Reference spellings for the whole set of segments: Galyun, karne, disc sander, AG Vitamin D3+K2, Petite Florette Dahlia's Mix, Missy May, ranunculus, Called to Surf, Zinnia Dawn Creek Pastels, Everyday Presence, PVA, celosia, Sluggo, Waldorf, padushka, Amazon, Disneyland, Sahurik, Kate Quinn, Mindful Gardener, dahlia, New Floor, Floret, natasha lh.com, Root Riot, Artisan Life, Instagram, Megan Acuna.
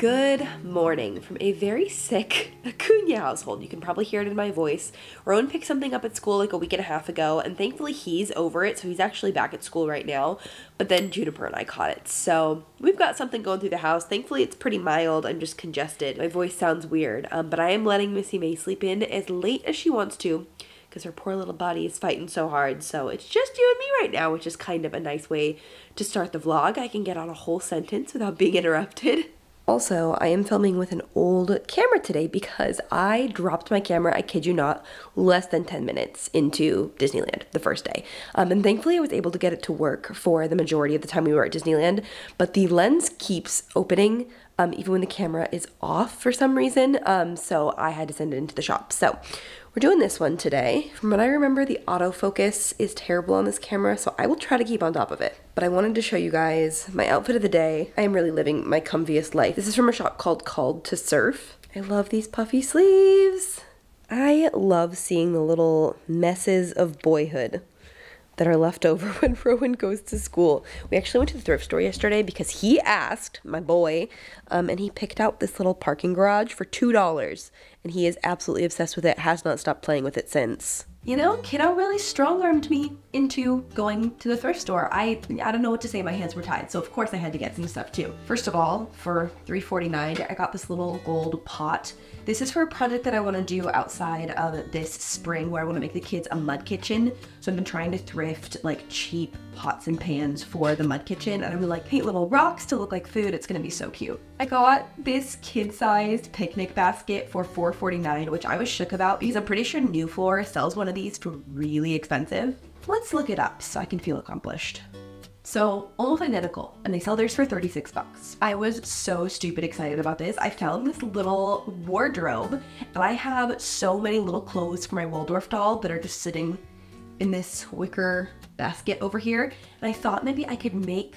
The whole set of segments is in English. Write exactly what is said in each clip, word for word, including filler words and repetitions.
Good morning from a very sick Acuna household. You can probably hear it in my voice. Rowan picked something up at school like a week and a half ago, and thankfully he's over it, so he's actually back at school right now. But then Juniper and I caught it, so we've got something going through the house. Thankfully it's pretty mild. I'm just congested. My voice sounds weird, um, but I am letting Missy May sleep in as late as she wants to, because her poor little body is fighting so hard. So it's just you and me right now, which is kind of a nice way to start the vlog. I can get on a whole sentence without being interrupted. Also, I am filming with an old camera today because I dropped my camera, I kid you not, less than ten minutes into Disneyland the first day. Um, and thankfully I was able to get it to work for the majority of the time we were at Disneyland, but the lens keeps opening um, even when the camera is off for some reason, um, so I had to send it into the shop. So we're doing this one today. From what I remember, the autofocus is terrible on this camera, so I will try to keep on top of it. But I wanted to show you guys my outfit of the day. I am really living my comfiest life. This is from a shop called Called to Surf. I love these puffy sleeves. I love seeing the little messes of boyhood that are left over when Rowan goes to school. We actually went to the thrift store yesterday because he asked, my boy, um, and he picked out this little parking garage for two dollars. And he is absolutely obsessed with it, has not stopped playing with it since. You know, kiddo really strong-armed me into going to the thrift store. I I don't know what to say, my hands were tied, so of course I had to get some stuff too. First of all, for three forty-nine, I got this little gold pot. This is for a project that I want to do outside of this spring where I want to make the kids a mud kitchen. So I've been trying to thrift like cheap pots and pans for the mud kitchen, and I'm like, paint little rocks to look like food. It's gonna be so cute. I got this kid-sized picnic basket for four forty-nine, which I was shook about because I'm pretty sure New Floor sells one of these for really expensive. Let's look it up so I can feel accomplished. So almost identical, and they sell theirs for thirty-six bucks. I was so stupid excited about this. I found this little wardrobe, and I have so many little clothes for my Waldorf doll that are just sitting in this wicker basket over here. And I thought maybe I could make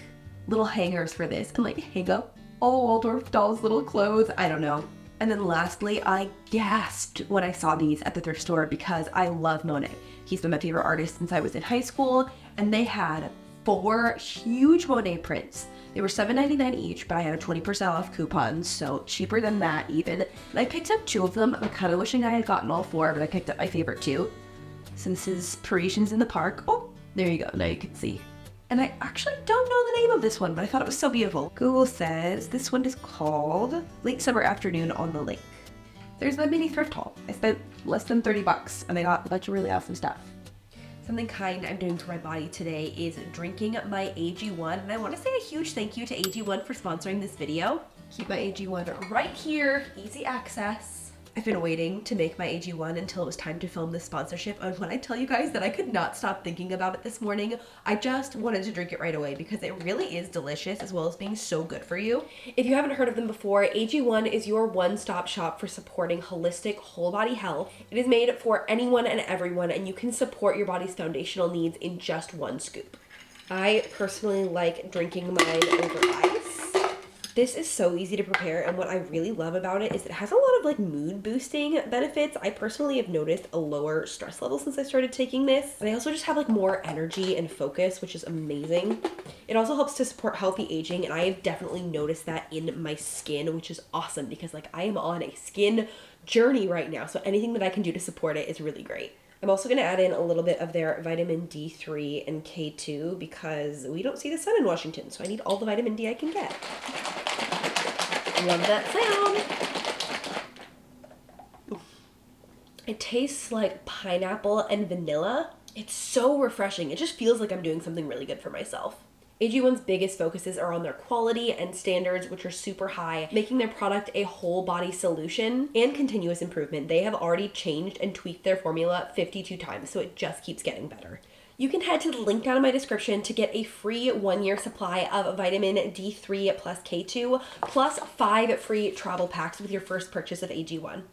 little hangers for this and like hang up all the Waldorf doll's little clothes. I don't know. And then lastly, I gasped when I saw these at the thrift store because I love Monet. He's been my favorite artist since I was in high school, and they had four huge Monet prints. They were seven ninety-nine each, but I had a twenty percent off coupon, so cheaper than that even. And I picked up two of them. I'm kind of wishing I had gotten all four, but I picked up my favorite two. Since his Parisians in the Park. Oh, there you go. Now you can see. And I actually don't know the name of this one, but I thought it was so beautiful. Google says this one is called Late Summer Afternoon on the Lake. There's my mini thrift haul. I spent less than thirty bucks and I got a bunch of really awesome stuff. Something kind I'm doing for my body today is drinking my A G one, and I want to say a huge thank you to A G one for sponsoring this video. Keep my A G one right here, easy access. I've been waiting to make my A G one until it was time to film this sponsorship, and when I tell you guys that I could not stop thinking about it this morning, I just wanted to drink it right away because it really is delicious as well as being so good for you. If you haven't heard of them before, A G one is your one-stop shop for supporting holistic whole body health. It is made for anyone and everyone, and you can support your body's foundational needs in just one scoop. I personally like drinking mine over ice. This is so easy to prepare, and what I really love about it is it has a lot of like mood boosting benefits. I personally have noticed a lower stress level since I started taking this. And I also just have like more energy and focus, which is amazing. It also helps to support healthy aging, and I have definitely noticed that in my skin, which is awesome because like I am on a skin journey right now. So anything that I can do to support it is really great. I'm also going to add in a little bit of their vitamin D three and K two because we don't see the sun in Washington, so I need all the vitamin D I can get. Love that sound. It tastes like pineapple and vanilla. It's so refreshing. It just feels like I'm doing something really good for myself. A G one's biggest focuses are on their quality and standards, which are super high, making their product a whole body solution and continuous improvement. They have already changed and tweaked their formula fifty-two times, so it just keeps getting better. You can head to the link down in my description to get a free one-year supply of vitamin D three plus K two, plus five free travel packs with your first purchase of A G one.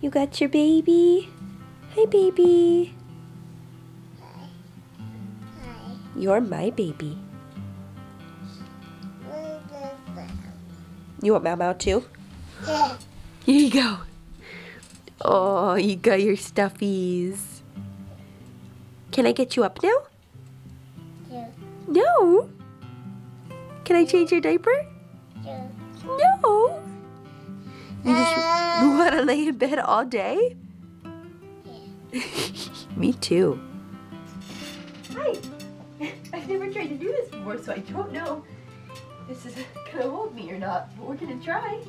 You got your baby. Hi, baby. Hi. Hi. You're my baby. You want Mau Mau too? Yeah. Here you go. Oh, you got your stuffies. Can I get you up now? Yeah. No. Can I change your diaper? Yeah. No. You just uh, want to lay in bed all day? Yeah. Me too. Hi. I've never tried to do this before, so I don't know if this is going to hold me or not, but we're going to try.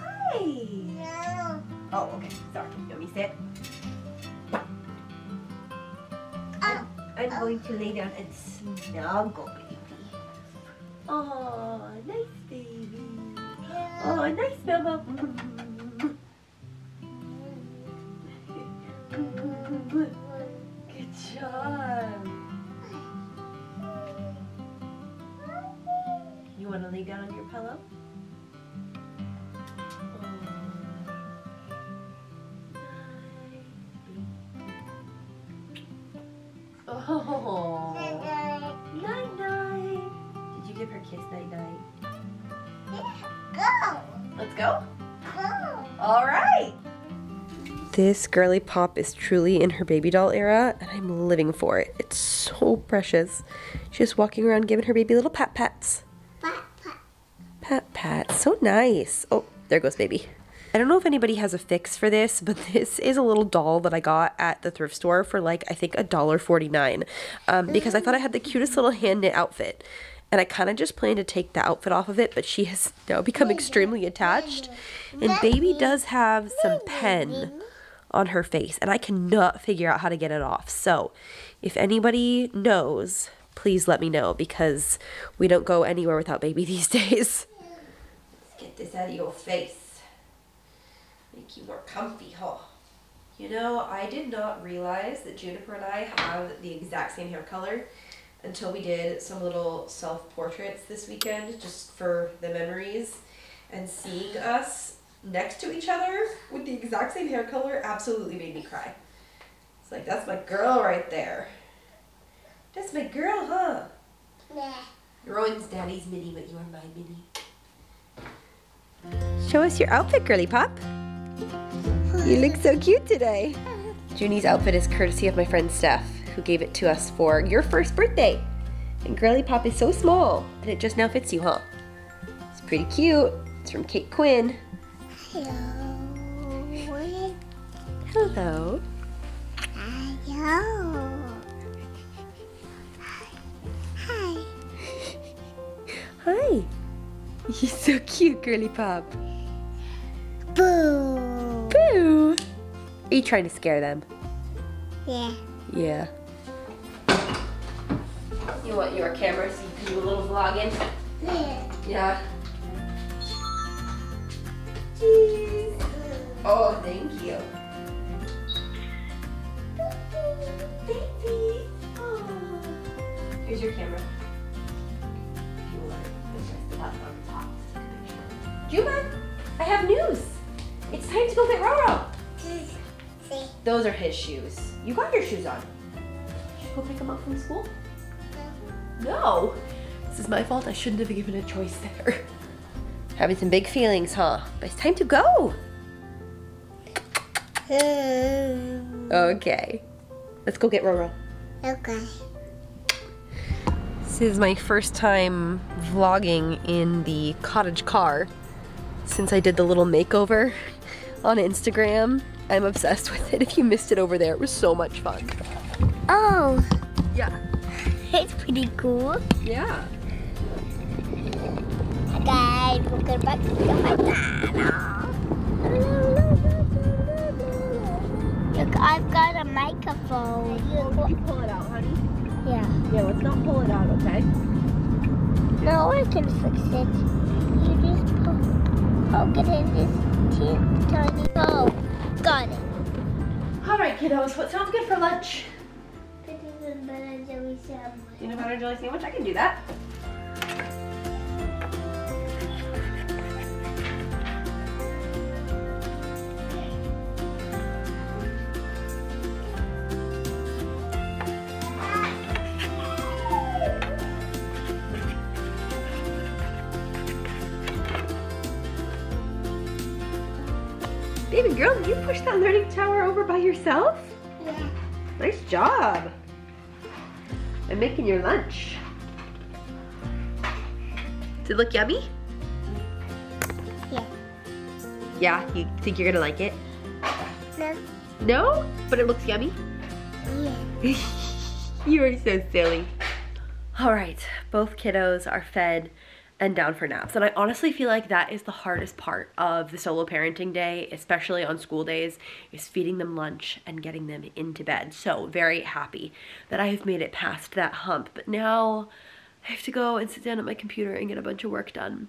Hi. No. Oh, okay. Sorry. Let me sit. Oh. I'm going to lay down and snuggle, baby. Oh, nice baby. Oh, nice mama. Good job. You want to lay down on your pillow? Oh, night night. Did you give her a kiss, night night? Yeah, go. Let's go. Go. All right. This girly pop is truly in her baby doll era, and I'm living for it. It's so precious. She's just walking around giving her baby little pat pats. Pat pat. Pat pat. So nice. Oh, there goes baby. I don't know if anybody has a fix for this, but this is a little doll that I got at the thrift store for like, I think a dollar forty-nine, um, because I thought I had the cutest little hand knit outfit, and I kind of just planned to take the outfit off of it, but she has now become extremely attached, and baby does have some pen on her face, and I cannot figure out how to get it off, so if anybody knows, please let me know, because we don't go anywhere without baby these days. Let's get this out of your face. Make you more comfy, huh? You know, I did not realize that Juniper and I have the exact same hair color until we did some little self-portraits this weekend, just for the memories, and seeing us next to each other with the exact same hair color absolutely made me cry. It's like, that's my girl right there. That's my girl, huh? Yeah. Rowan's daddy's mini, but you are my mini. Show us your outfit, girly pop. You look so cute today. Junie's outfit is courtesy of my friend Steph, who gave it to us for your first birthday. And Girly Pop is so small, and it just now fits you, huh? It's pretty cute. It's from Kate Quinn. Hello. Hello. Hello. Hi. Hi. He's so cute, Girly Pop. Boo. Boo! Are you trying to scare them? Yeah. Yeah. You want your camera so you can do a little vlogging? Yeah. Yeah. Jeez. Oh, thank you. Baby. Aww. Here's your camera. If you want to press the top. Juba, I have news. It's time to go get Roro. Those are his shoes. You got your shoes on. Did you go pick them up from school? No. No. This is my fault. I shouldn't have given a choice there. Having some big feelings, huh? But it's time to go. Okay. Let's go get Roro. Okay. This is my first time vlogging in the cottage car. Since I did the little makeover on Instagram, I'm obsessed with it. If you missed it over there, it was so much fun. Oh. Yeah. It's pretty cool. Yeah. Guys, welcome back to my channel. Look, I've got a microphone. Can you pull it out, honey? Yeah. Yeah, let's not pull it out, okay? No, I can fix it. You just pull it. I'll get in this tiny hole. Got it. Alright, kiddos, what sounds good for lunch? Peanut butter and jelly sandwich. Peanut butter and jelly sandwich? I can do that. Baby girl, did you push that learning tower over by yourself? Yeah. Nice job. I'm making your lunch. Does it look yummy? Yeah. Yeah? You think you're gonna like it? No. No? But it looks yummy? Yeah. You are so silly. All right, both kiddos are fed and down for naps. And I honestly feel like that is the hardest part of the solo parenting day, especially on school days, is feeding them lunch and getting them into bed. So very happy that I have made it past that hump. But now I have to go and sit down at my computer and get a bunch of work done.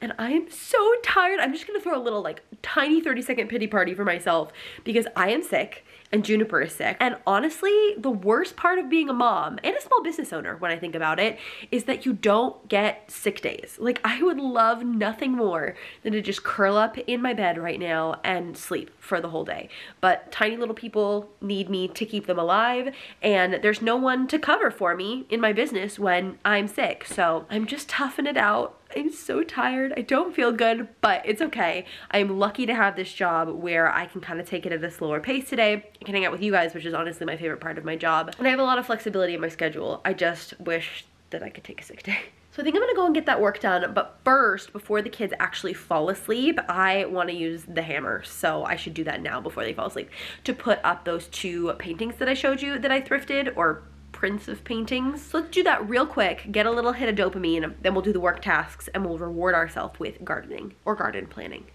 And I am so tired. I'm just gonna throw a little like tiny thirty second pity party for myself because I am sick and Juniper is sick. And honestly, the worst part of being a mom and a small business owner when I think about it is that you don't get sick days. Like I would love nothing more than to just curl up in my bed right now and sleep for the whole day. But tiny little people need me to keep them alive, and there's no one to cover for me in my business when I'm sick. So I'm just toughing it out. I'm so tired. I don't feel good, but it's okay. I'm lucky to have this job where I can kind of take it at a slower pace today. I can hang out with you guys, which is honestly my favorite part of my job. And I have a lot of flexibility in my schedule. I just wish that I could take a sick day. So I think I'm gonna go and get that work done, but first, before the kids actually fall asleep, I wanna use the hammer, so I should do that now before they fall asleep, to put up those two paintings that I showed you that I thrifted, or prints of paintings. So let's do that real quick, get a little hit of dopamine, then we'll do the work tasks and we'll reward ourselves with gardening or garden planning.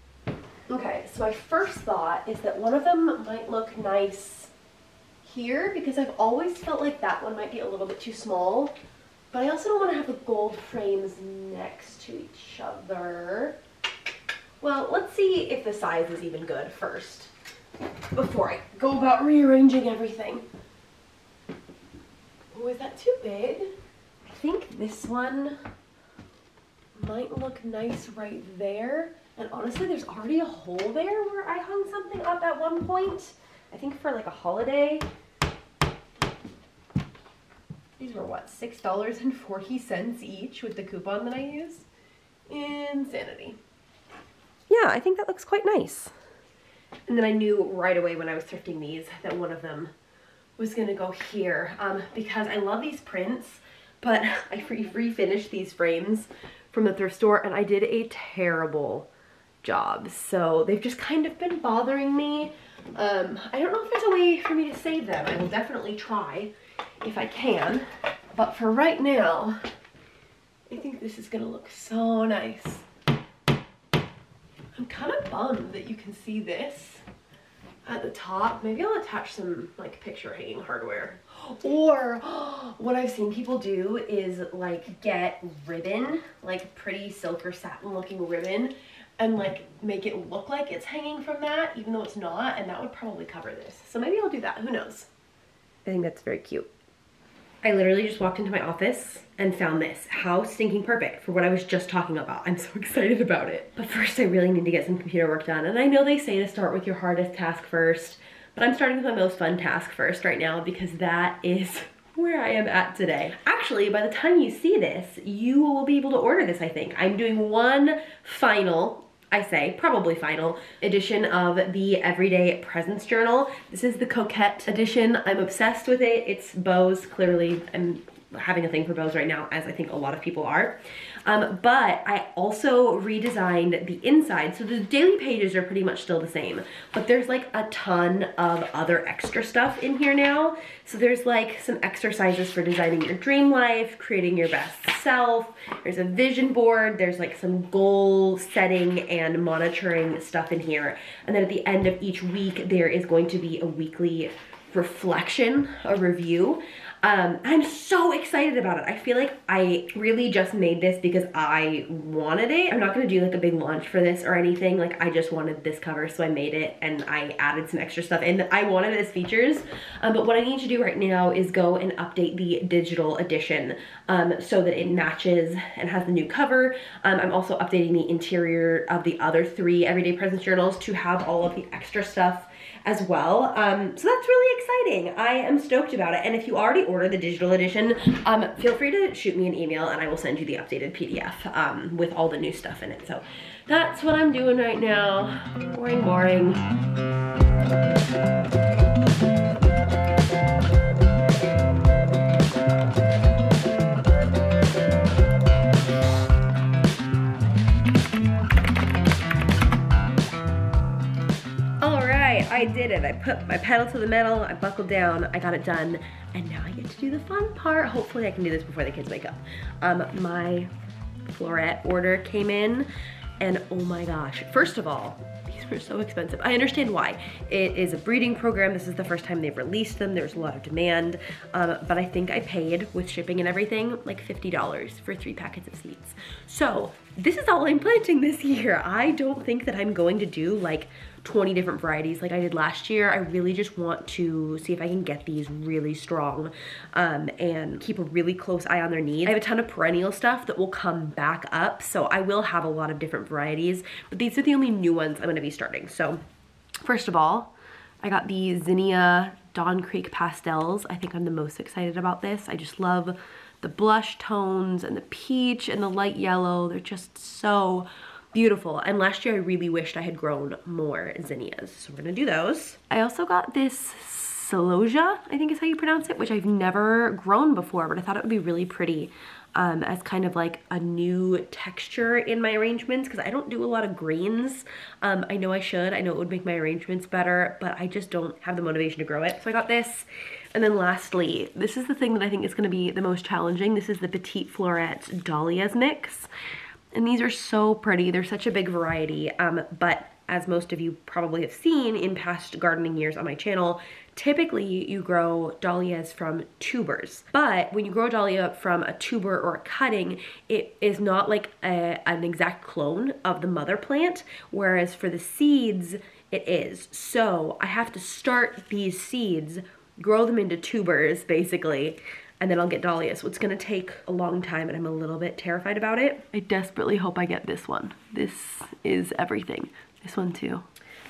Okay, so my first thought is that one of them might look nice here because I've always felt like that one might be a little bit too small, but I also don't want to have the gold frames next to each other. Well, let's see if the size is even good first before I go about rearranging everything. Was that too big? I think this one might look nice right there. And honestly, there's already a hole there where I hung something up at one point. I think for like a holiday. These were what, six dollars and forty cents each with the coupon that I used? Insanity. Yeah, I think that looks quite nice. And then I knew right away when I was thrifting these that one of them was gonna go here um, because I love these prints, but I re refinished these frames from the thrift store and I did a terrible job. So they've just kind of been bothering me. Um, I don't know if there's a way for me to save them. I will definitely try if I can, but for right now, I think this is gonna look so nice. I'm kind of bummed that you can see this at the top. Maybe I'll attach some like picture hanging hardware. Or oh, what I've seen people do is like get ribbon, like pretty silk or satin looking ribbon, and like make it look like it's hanging from that, even though it's not, and that would probably cover this. So maybe I'll do that, who knows? I think that's very cute. I literally just walked into my office and found this. How stinking perfect for what I was just talking about. I'm so excited about it. But first I really need to get some computer work done. And I know they say to start with your hardest task first, but I'm starting with my most fun task first right now because that is where I am at today. Actually, by the time you see this, you will be able to order this, I think. I'm doing one final, I say, probably final edition of the Everyday Presence journal. This is the Coquette edition. I'm obsessed with it. It's bows, clearly. I'm having a thing for bows right now, as I think a lot of people are. Um, but I also redesigned the inside. So the daily pages are pretty much still the same, but there's like a ton of other extra stuff in here now. So there's like some exercises for designing your dream life, creating your best self. There's a vision board. There's like some goal setting and monitoring stuff in here. And then at the end of each week, there is going to be a weekly reflection, a review. Um, I'm so excited about it. I feel like I really just made this because I wanted it. I'm not gonna do like a big launch for this or anything. Like I just wanted this cover, so I made it and I added some extra stuff in. I wanted it as features, um, but what I need to do right now is go and update the digital edition um, so that it matches and has the new cover. Um, I'm also updating the interior of the other three Everyday Presence journals to have all of the extra stuff as well. Um, so that's really exciting. I am stoked about it. And if you already ordered the digital edition, um, feel free to shoot me an email and I will send you the updated P D F um, with all the new stuff in it. So that's what I'm doing right now. Boring, boring. I did it. I put my pedal to the metal, I buckled down, I got it done, and now I get to do the fun part. Hopefully I can do this before the kids wake up. Um, my Floret order came in, and oh my gosh. First of all, these were so expensive. I understand why. It is a breeding program. This is the first time they've released them. There's a lot of demand, um, but I think I paid, with shipping and everything, like fifty dollars for three packets of seeds. So this is all I'm planting this year. I don't think that I'm going to do like twenty different varieties like I did last year. I really just want to see if I can get these really strong um, and keep a really close eye on their needs. I have a ton of perennial stuff that will come back up, so I will have a lot of different varieties, but these are the only new ones I'm gonna be starting. So first of all, I got the Zinnia Dawn Creek Pastels. I think I'm the most excited about this. I just love the blush tones and the peach and the light yellow. They're just so beautiful. And last year I really wished I had grown more zinnias, so we're gonna do those. I also got this celosia, I think is how you pronounce it, which I've never grown before, but I thought it would be really pretty um, as kind of like a new texture in my arrangements, because I don't do a lot of greens. Um, I know I should, I know it would make my arrangements better, but I just don't have the motivation to grow it. So I got this. And then lastly, this is the thing that I think is gonna be the most challenging. This is the Petite Florette Dahlia's Mix. And these are so pretty. They're such a big variety, um, but as most of you probably have seen in past gardening years on my channel, typically you grow dahlias from tubers. But when you grow a dahlia from a tuber or a cutting, it is not like a, an exact clone of the mother plant, whereas for the seeds, it is. So I have to start these seeds, grow them into tubers basically, and then I'll get dahlias. So it's gonna take a long time and I'm a little bit terrified about it. I desperately hope I get this one. This is everything. This one too.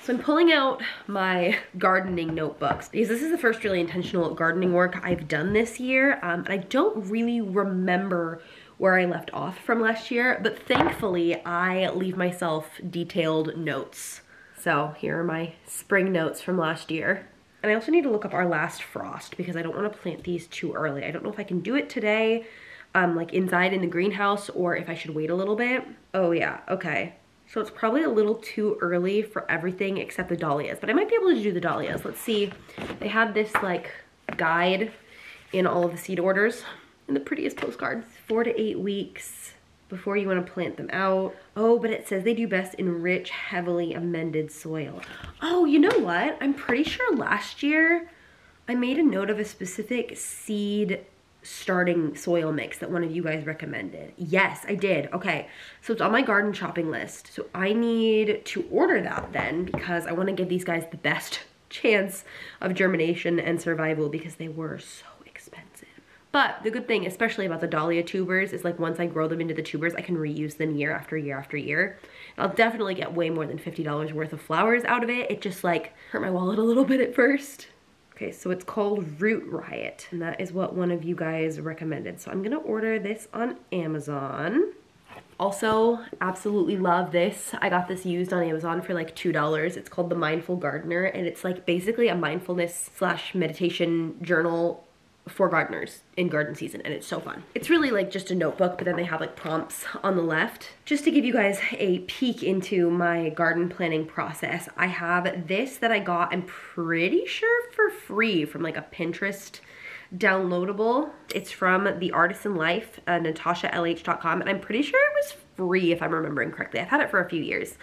So I'm pulling out my gardening notebooks because this is the first really intentional gardening work I've done this year. Um, and I don't really remember where I left off from last year, but thankfully I leave myself detailed notes. So here are my spring notes from last year. And I also need to look up our last frost because I don't want to plant these too early. I don't know if I can do it today, um, like inside in the greenhouse, or if I should wait a little bit. Oh yeah, okay. So it's probably a little too early for everything except the dahlias, but I might be able to do the dahlias. Let's see. They have this like guide in all of the seed orders and the prettiest postcards. Four to eight weeks before you want to plant them out. Oh, but it says they do best in rich, heavily amended soil. Oh, you know what? I'm pretty sure last year I made a note of a specific seed starting soil mix that one of you guys recommended. Yes, I did. Okay, so it's on my garden shopping list. So I need to order that then because I want to give these guys the best chance of germination and survival because they were so expensive. But the good thing, especially about the dahlia tubers, is like once I grow them into the tubers, I can reuse them year after year after year. And I'll definitely get way more than fifty dollars worth of flowers out of it. It just like hurt my wallet a little bit at first. Okay, so it's called Root Riot, and that is what one of you guys recommended. So I'm gonna order this on Amazon. Also, absolutely love this. I got this used on Amazon for like two dollars. It's called the Mindful Gardener, and it's like basically a mindfulness slash meditation journal for gardeners in garden season, and it's so fun. It's really like just a notebook, but then they have like prompts on the left. Just to give you guys a peek into my garden planning process, I have this that I got, I'm pretty sure for free, from like a Pinterest downloadable. It's from the Artisan Life, uh, natasha L H dot com, and I'm pretty sure it was free if I'm remembering correctly. I've had it for a few years.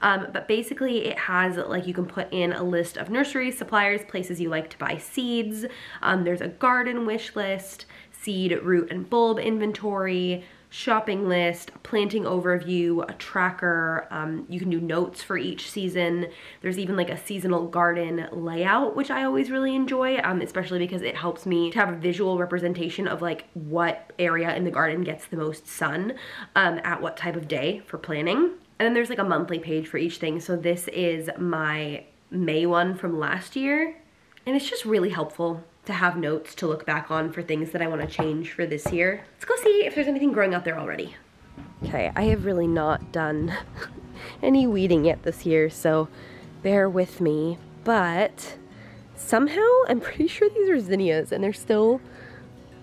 Um, but basically it has like, you can put in a list of nurseries, suppliers, places you like to buy seeds. Um, there's a garden wish list, seed, root, and bulb inventory, shopping list, planting overview, a tracker. Um, you can do notes for each season. There's even like a seasonal garden layout, which I always really enjoy, um, especially because it helps me to have a visual representation of like what area in the garden gets the most sun um, at what type of day for planning. And then there's like a monthly page for each thing. So this is my May one from last year, and it's just really helpful to have notes to look back on for things that I want to change for this year. Let's go see if there's anything growing out there already. Okay, I have really not done any weeding yet this year, so bear with me, but somehow I'm pretty sure these are zinnias and they're still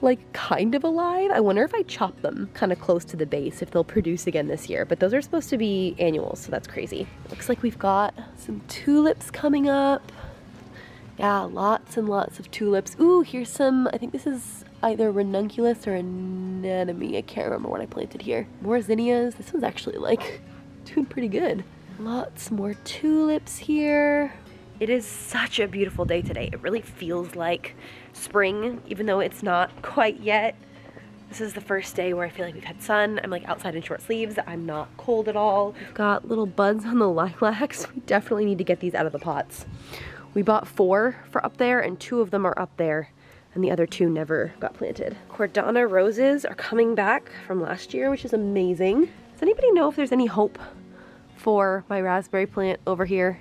like kind of alive. I wonder if I chop them kind of close to the base, if they'll produce again this year, but those are supposed to be annuals, so that's crazy. Looks like we've got some tulips coming up. Yeah, lots and lots of tulips. Ooh, here's some, I think this is either ranunculus or anemone. I can't remember what I planted here. More zinnias. This one's actually like doing pretty good. Lots more tulips here. It is such a beautiful day today. It really feels like spring, even though it's not quite yet. This is the first day where I feel like we've had sun. I'm like outside in short sleeves. I'm not cold at all. We've got little buds on the lilacs. We definitely need to get these out of the pots. We bought four for up there and two of them are up there and the other two never got planted. Cordana roses are coming back from last year, which is amazing. Does anybody know if there's any hope for my raspberry plant over here?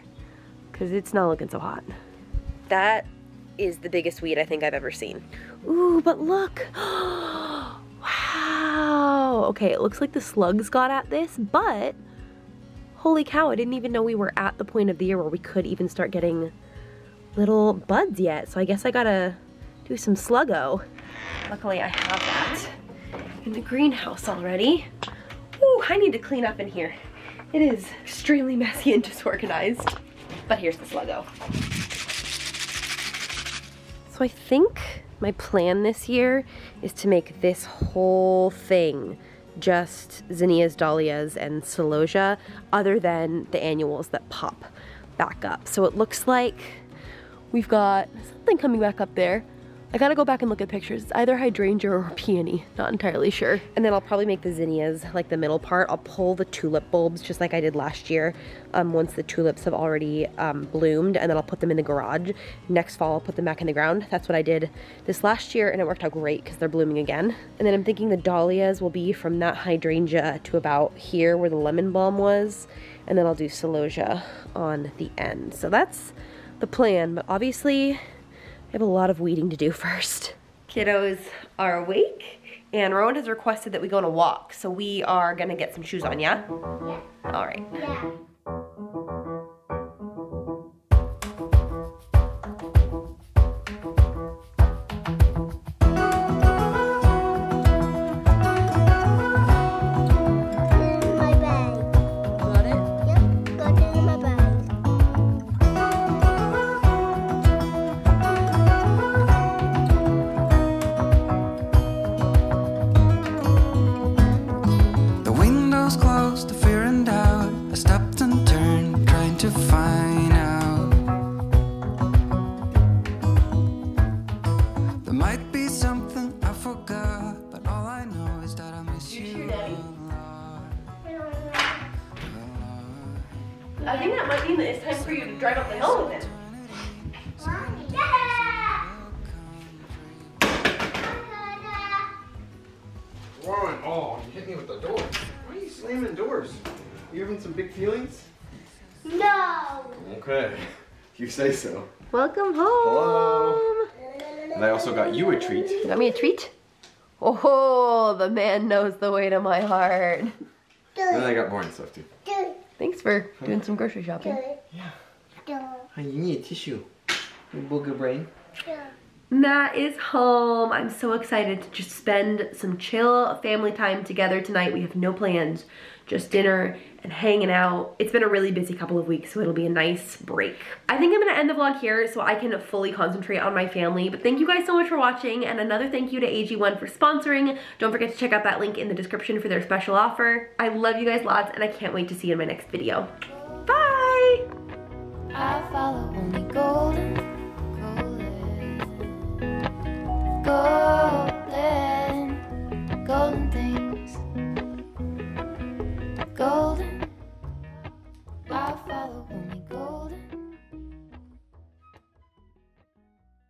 Because it's not looking so hot. That is the biggest weed I think I've ever seen. Ooh, but look. Wow. Okay, it looks like the slugs got at this, but holy cow, I didn't even know we were at the point of the year where we could even start getting little buds yet. So I guess I gotta do some sluggo. Luckily I have that in the greenhouse already. Ooh, I need to clean up in here. It is extremely messy and disorganized. But here's the sluggo. So I think my plan this year is to make this whole thing just zinnias, dahlias, and celosia, other than the annuals that pop back up. So it looks like we've got something coming back up there. I gotta go back and look at pictures. It's either hydrangea or peony, not entirely sure. And then I'll probably make the zinnias, like the middle part. I'll pull the tulip bulbs just like I did last year, um, once the tulips have already um, bloomed, and then I'll put them in the garage. Next fall, I'll put them back in the ground. That's what I did this last year, and it worked out great because they're blooming again. And then I'm thinking the dahlias will be from that hydrangea to about here where the lemon balm was, and then I'll do celosia on the end. So that's the plan, but obviously, I have a lot of weeding to do first. Kiddos are awake, and Rowan has requested that we go on a walk, so we are gonna get some shoes on, yeah? Yeah. All right. Yeah. Say so. Welcome home. Hello. And I also got you a treat. You got me a treat? Oh, the man knows the way to my heart. And then I got more and stuff too. Thanks for doing some grocery shopping. Yeah. Oh, you need a tissue. You booger brain. Matt is home. I'm so excited to just spend some chill family time together tonight. We have no plans, just dinner and hanging out. It's been a really busy couple of weeks, so it'll be a nice break. I think I'm gonna end the vlog here so I can fully concentrate on my family, but thank you guys so much for watching, and another thank you to A G one for sponsoring. Don't forget to check out that link in the description for their special offer. I love you guys lots, and I can't wait to see you in my next video. Bye! I follow only golden, golden, golden.